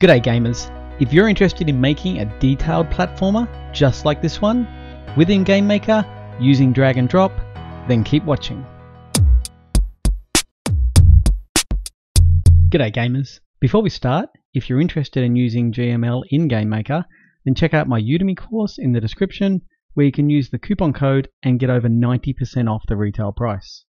G'day gamers! If you're interested in making a detailed platformer just like this one within GameMaker using drag and drop, then keep watching. G'day gamers! Before we start, if you're interested in using GML in GameMaker, then check out my Udemy course in the description where you can use the coupon code and get over 90% off the retail price.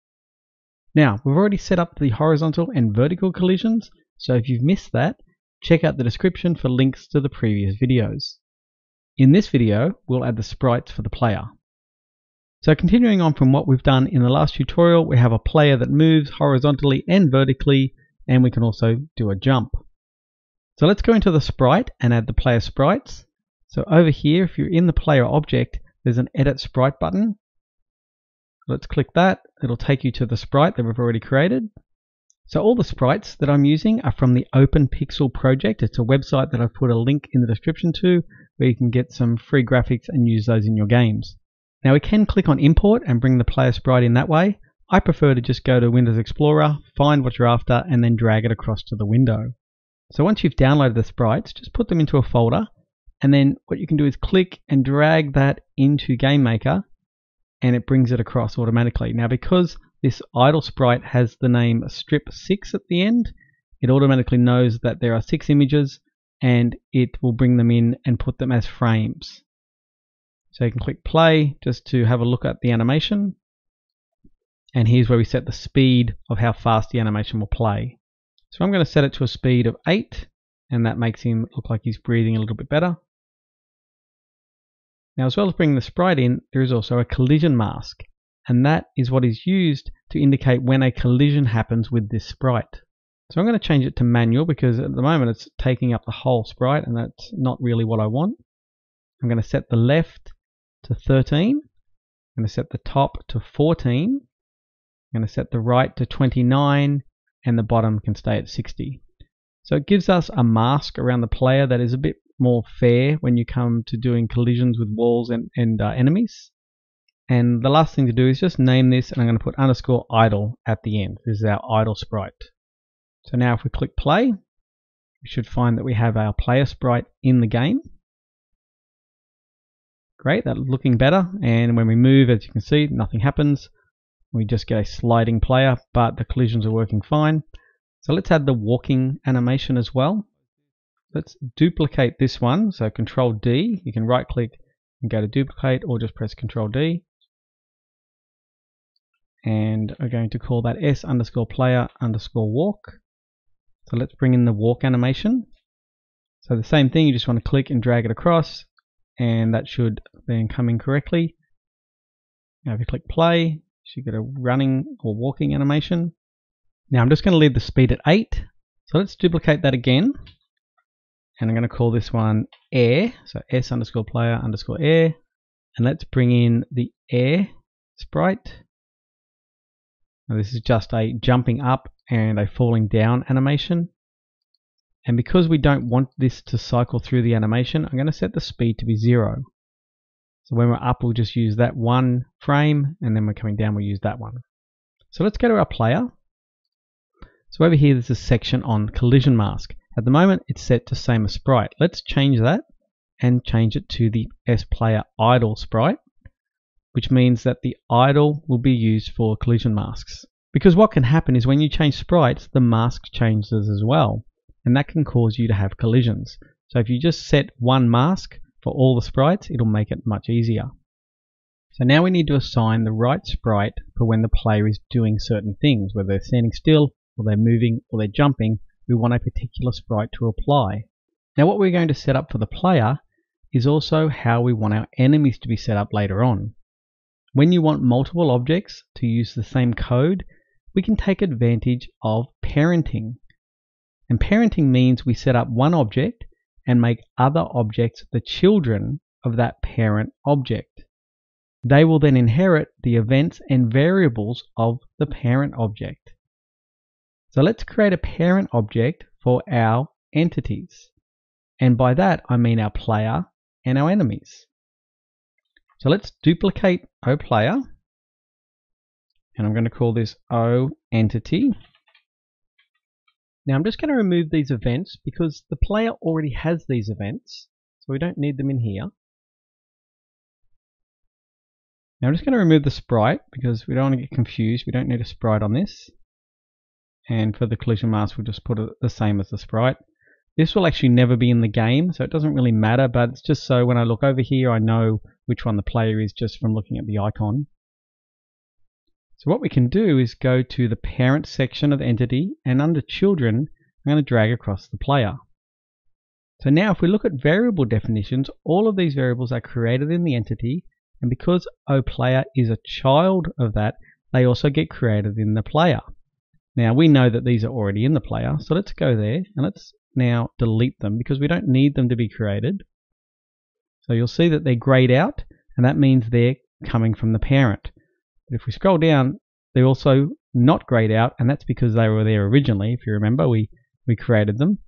Now, we've already set up the horizontal and vertical collisions, so if you've missed that, check out the description for links to the previous videos. In this video, we'll add the sprites for the player. So continuing on from what we've done in the last tutorial, we have a player that moves horizontally and vertically, and we can also do a jump. So let's go into the sprite and add the player sprites. So over here, if you're in the player object, there's an edit sprite button. Let's click that. It'll take you to the sprite that we've already created. So all the sprites that I'm using are from the OpenPixel project. It's a website that I've put a link in the description to where you can get some free graphics and use those in your games. Now we can click on import and bring the player sprite in that way. I prefer to just go to Windows Explorer, find what you're after, and then drag it across to the window. So once you've downloaded the sprites, just put them into a folder, and then what you can do is click and drag that into GameMaker, and it brings it across automatically. Now because this idle sprite has the name strip 6 at the end, it automatically knows that there are 6 images and it will bring them in and put them as frames. So you can click play just to have a look at the animation, and here's where we set the speed of how fast the animation will play. So I'm going to set it to a speed of 8, and that makes him look like he's breathing a little bit better. Now as well as bringing the sprite in, there is also a collision mask, and that is what is used to indicate when a collision happens with this sprite. So I'm going to change it to manual because at the moment it's taking up the whole sprite and that's not really what I want. I'm going to set the left to 13. I'm going to set the top to 14. I'm going to set the right to 29, and the bottom can stay at 60. So it gives us a mask around the player that is a bit more fair when you come to doing collisions with walls and enemies. And the last thing to do is just name this, and I'm going to put underscore idle at the end. This is our idle sprite. So now if we click play, we should find that we have our player sprite in the game. Great, that's looking better. And when we move, as you can see, nothing happens. We just get a sliding player, but the collisions are working fine. So let's add the walking animation as well. Let's duplicate this one. So Control D, you can right click and go to duplicate, or just press Control D. And I'm going to call that S_player_walk. So let's bring in the walk animation. So the same thing, you just want to click and drag it across, and that should then come in correctly. Now if you click play, you should get a running or walking animation. Now I'm just going to leave the speed at 8. So let's duplicate that again. And I'm going to call this one air. So S_player_air. And let's bring in the air sprite. Now this is just a jumping up and a falling down animation. And because we don't want this to cycle through the animation, I'm going to set the speed to be 0. So when we're up, we'll just use that one frame, and then we're coming down, we'll use that one. So let's go to our player. So over here, there's a section on collision mask. At the moment, it's set to same as sprite. Let's change that and change it to the S_player idle sprite, which means that the idle will be used for collision masks. Because what can happen is when you change sprites, the mask changes as well, and that can cause you to have collisions. So if you just set one mask for all the sprites, it'll make it much easier. So now we need to assign the right sprite for when the player is doing certain things, whether they're standing still, or they're moving, or they're jumping. We want a particular sprite to apply. Now what we're going to set up for the player is also how we want our enemies to be set up later on. When you want multiple objects to use the same code, we can take advantage of parenting. And parenting means we set up one object and make other objects the children of that parent object. They will then inherit the events and variables of the parent object. So let's create a parent object for our entities. And by that, I mean our player and our enemies. So let's duplicate oPlayer. And I'm going to call this oEntity. Now I'm just going to remove these events because the player already has these events, so we don't need them in here. Now I'm just going to remove the sprite because we don't want to get confused. We don't need a sprite on this. And for the collision mask, we'll just put it the same as the sprite. This will actually never be in the game, so it doesn't really matter, but it's just so when I look over here, I know which one the player is just from looking at the icon. So what we can do is go to the parent section of Entity, and under Children, I'm going to drag across the player. So now if we look at variable definitions, all of these variables are created in the Entity, and because oPlayer is a child of that, they also get created in the player. Now we know that these are already in the player, so let's go there and let's now delete them because we don't need them to be created. So you'll see that they're grayed out, and that means they're coming from the parent. But if we scroll down, they're also not grayed out, and that's because they were there originally. If you remember, we created them.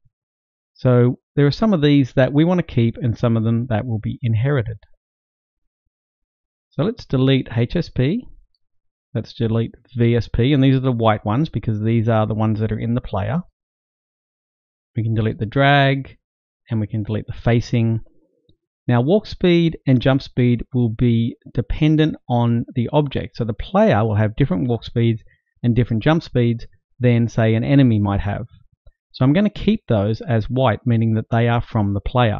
So there are some of these that we want to keep and some of them that will be inherited. So let's delete HSP. Let's delete VSP, and these are the white ones because these are the ones that are in the player. We can delete the drag, and we can delete the facing. Now walk speed and jump speed will be dependent on the object. So the player will have different walk speeds and different jump speeds than, say, an enemy might have. So I'm going to keep those as white, meaning that they are from the player.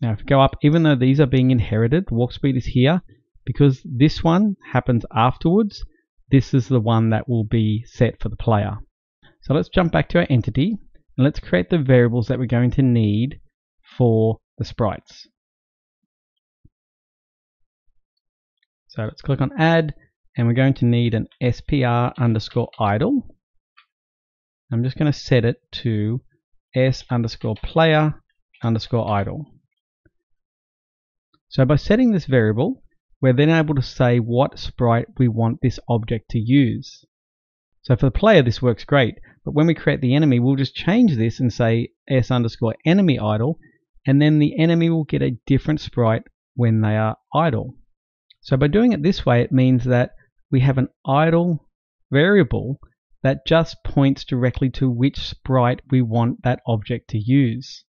Now if we go up, even though these are being inherited, the walk speed is here. Because this one happens afterwards, this is the one that will be set for the player. So let's jump back to our Entity, and let's create the variables that we're going to need for the sprites. So let's click on Add, and we're going to need an SPR_idle. I'm just going to set it to S_player_idle. So by setting this variable, we're then able to say what sprite we want this object to use. So for the player this works great, but when we create the enemy, we'll just change this and say S_enemy idle, and then the enemy will get a different sprite when they are idle. So by doing it this way, it means that we have an idle variable that just points directly to which sprite we want that object to use.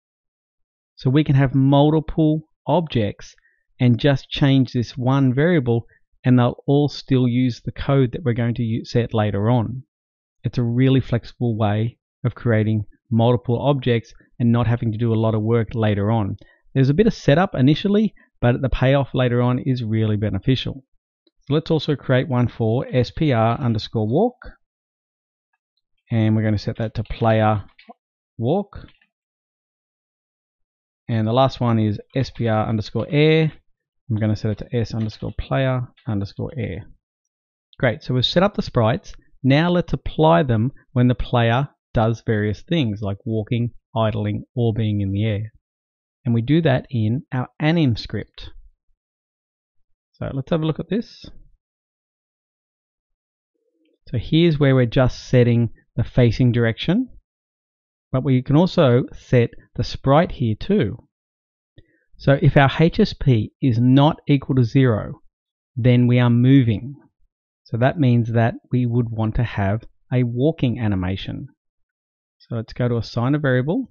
So we can have multiple objects and just change this one variable, and they'll all still use the code that we're going to set later on. It's a really flexible way of creating multiple objects and not having to do a lot of work later on. There's a bit of setup initially, but the payoff later on is really beneficial. So let's also create one for SPR_walk, and we're going to set that to player walk. And the last one is SPR_air. I'm going to set it to S_player_air. Great, so we've set up the sprites. Now let's apply them when the player does various things like walking, idling, or being in the air. And we do that in our anim script. So let's have a look at this. So here's where we're just setting the facing direction, but we can also set the sprite here too. So if our HSP is not equal to 0, then we are moving. So that means that we would want to have a walking animation. So let's go to assign a variable,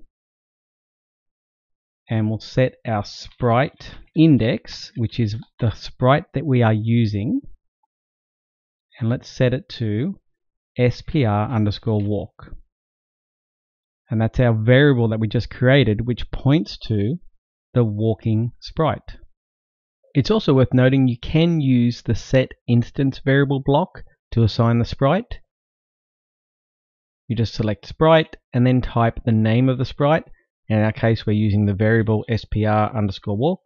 and we'll set our sprite index, which is the sprite that we are using, and let's set it to SPR_walk. And that's our variable that we just created, which points to the walking sprite. It's also worth noting you can use the set instance variable block to assign the sprite. You just select sprite and then type the name of the sprite. In our case, we're using the variable SPR_walk.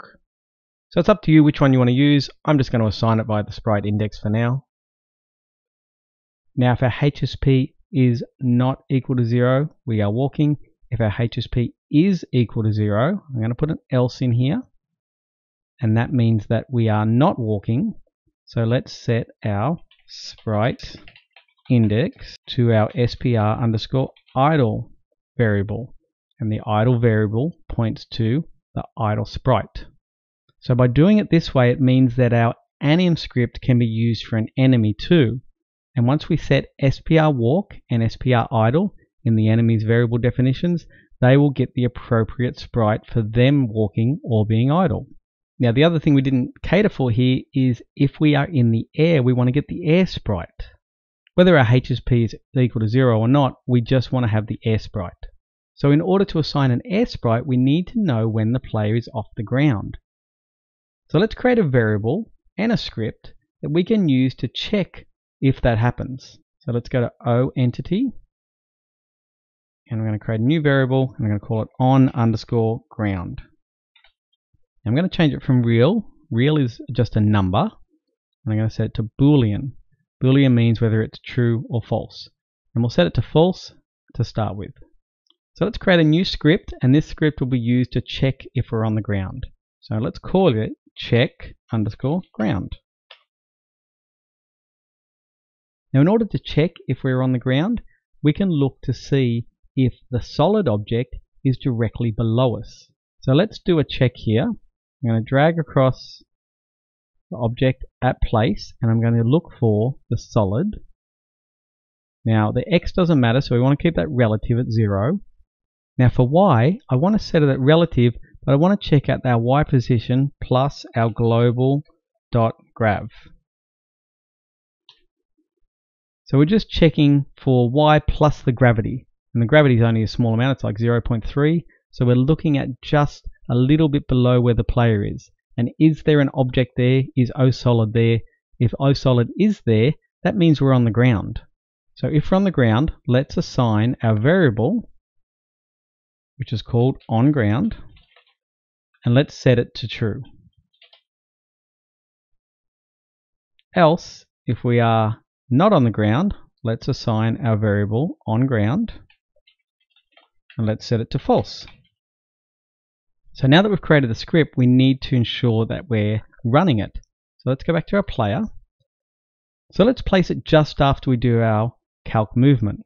So it's up to you which one you want to use. I'm just going to assign it by the sprite index for now. Now, if our HSP is not equal to 0, we are walking. If our HSP is equal to 0, I'm going to put an else in here, and that means that we are not walking. So let's set our sprite index to our SPR_idle variable, and the idle variable points to the idle sprite. So by doing it this way, it means that our anim script can be used for an enemy too. And once we set SPR walk and SPR idle, in the enemy's variable definitions, they will get the appropriate sprite for them walking or being idle. Now the other thing we didn't cater for here is if we are in the air, we want to get the air sprite. Whether our HSP is equal to 0 or not, we just want to have the air sprite. So in order to assign an air sprite, we need to know when the player is off the ground. So let's create a variable and a script that we can use to check if that happens. So let's go to oEntity, and I'm going to create a new variable, and I'm going to call it on_ground. I'm going to change it from real. Real is just a number, and I'm going to set it to Boolean. Boolean means whether it's true or false, and we'll set it to false to start with. So let's create a new script, and this script will be used to check if we're on the ground. So let's call it check_ground. Now in order to check if we're on the ground, we can look to see if the solid object is directly below us. So let's do a check here. I'm going to drag across the object at place, and I'm going to look for the solid. Now the X doesn't matter, so we want to keep that relative at 0. Now for Y, I want to set it at relative, but I want to check out our Y position plus our global.grav. So we're just checking for Y plus the gravity. And the gravity is only a small amount, it's like 0.3. So we're looking at just a little bit below where the player is. And is there an object there? Is oSolid there? If oSolid is there, that means we're on the ground. So if we're on the ground, let's assign our variable, which is called onGround, and let's set it to true. Else, if we are not on the ground, let's assign our variable onGround, and let's set it to false. So now that we've created the script, we need to ensure that we're running it. So let's go back to our player. So let's place it just after we do our calc movement.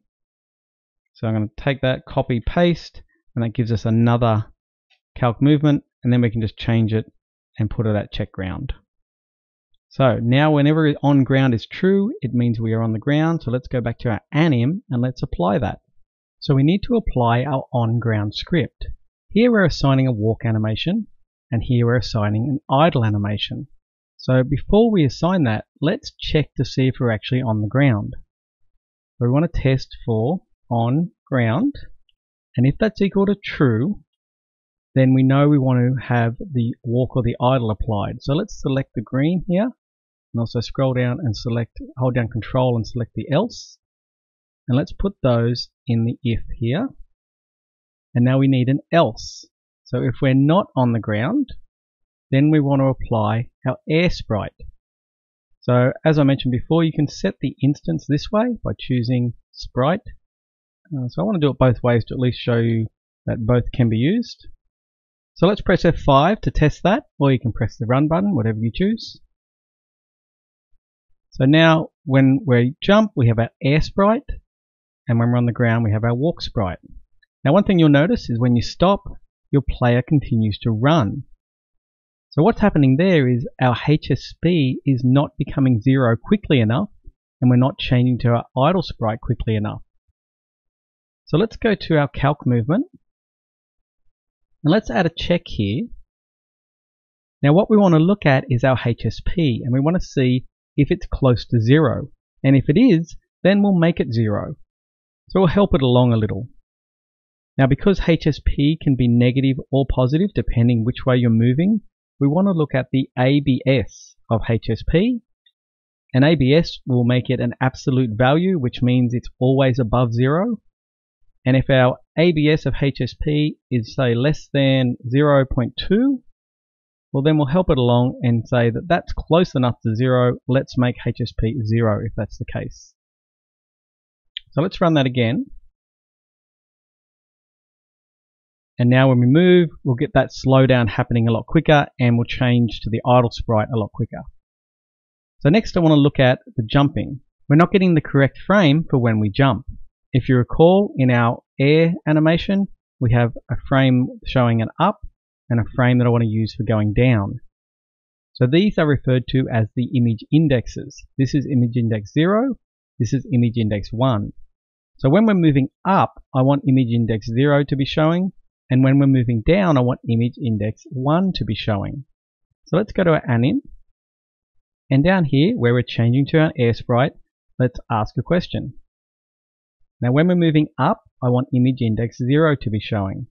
So I'm going to take that, copy, paste, and that gives us another calc movement, and then we can just change it and put it at check ground. So now whenever on ground is true, it means we are on the ground. So let's go back to our anim and let's apply that. So we need to apply our on ground script. Here we're assigning a walk animation, and here we're assigning an idle animation. So before we assign that, let's check to see if we're actually on the ground. So we want to test for on ground, and if that's equal to true, then we know we want to have the walk or the idle applied. So let's select the green here, and also scroll down and select, hold down Control and select the else, and let's put those in the if here. And now we need an else. So if we're not on the ground, then we want to apply our air sprite. So as I mentioned before, you can set the instance this way by choosing sprite. So I want to do it both ways to at least show you that both can be used. So let's press F5 to test that, or you can press the run button, whatever you choose. So now when we jump, we have our air sprite, and when we're on the ground, we have our walk sprite. Now one thing you'll notice is when you stop, your player continues to run. So what's happening there is our HSP is not becoming 0 quickly enough, and we're not changing to our idle sprite quickly enough. So let's go to our calc movement, and let's add a check here. Now what we want to look at is our HSP, and we want to see if it's close to 0. And if it is, then we'll make it 0. So we'll help it along a little. Now because HSP can be negative or positive depending which way you're moving, we want to look at the ABS of HSP. And ABS will make it an absolute value, which means it's always above 0. And if our ABS of HSP is, say, less than 0.2, well, then we'll help it along and say that that's close enough to 0. Let's make HSP 0 if that's the case. So let's run that again. And now when we move, we'll get that slowdown happening a lot quicker, and we'll change to the idle sprite a lot quicker. So next I want to look at the jumping. We're not getting the correct frame for when we jump. If you recall, in our air animation, we have a frame showing an up and a frame that I want to use for going down. So these are referred to as the image indexes. This is image index 0, this is image index 1. So when we're moving up, I want image index 0 to be showing. And when we're moving down, I want image index 1 to be showing. So let's go to our anin. And down here, where we're changing to our air sprite, let's ask a question. Now when we're moving up, I want image index 0 to be showing.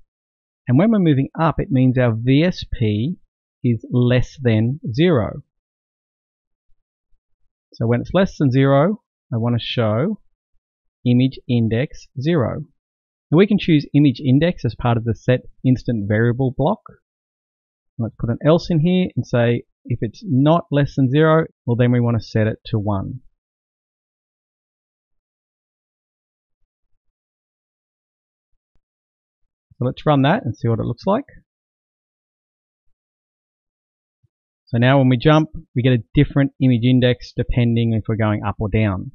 And when we're moving up, it means our VSP is less than 0. So when it's less than 0, I want to show image index 0. And we can choose image index as part of the set instant variable block. Let's put an else in here and say if it's not less than 0, well then we want to set it to 1. So let's run that and see what it looks like. So now when we jump, we get a different image index depending if we're going up or down.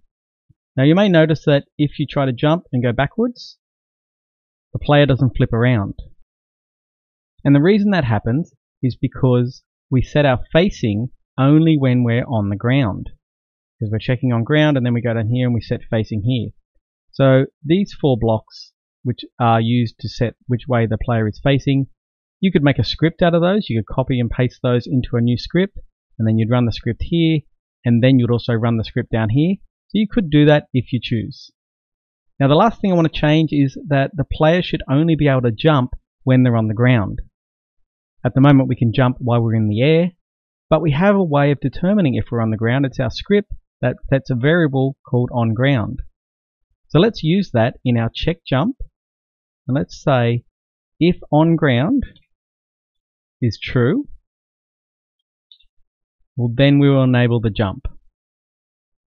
Now you may notice that if you try to jump and go backwards, the player doesn't flip around. And the reason that happens is because we set our facing only when we're on the ground. Because we're checking on ground and then we go down here and we set facing here. So these four blocks, which are used to set which way the player is facing, you could make a script out of those. You could copy and paste those into a new script, and then you'd run the script here, and then you'd also run the script down here. So you could do that if you choose. Now the last thing I want to change is that the player should only be able to jump when they're on the ground. At the moment we can jump while we're in the air, but we have a way of determining if we're on the ground. It's our script that sets a variable called onGround. So let's use that in our check jump, and let's say if onGround is true, well then we will enable the jump.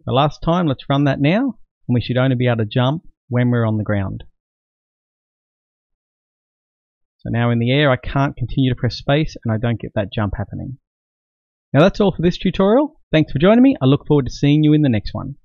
The last time, let's run that now, and we should only be able to jump when we're on the ground. So now in the air I can't continue to press space and I don't get that jump happening. Now that's all for this tutorial. Thanks for joining me. I look forward to seeing you in the next one.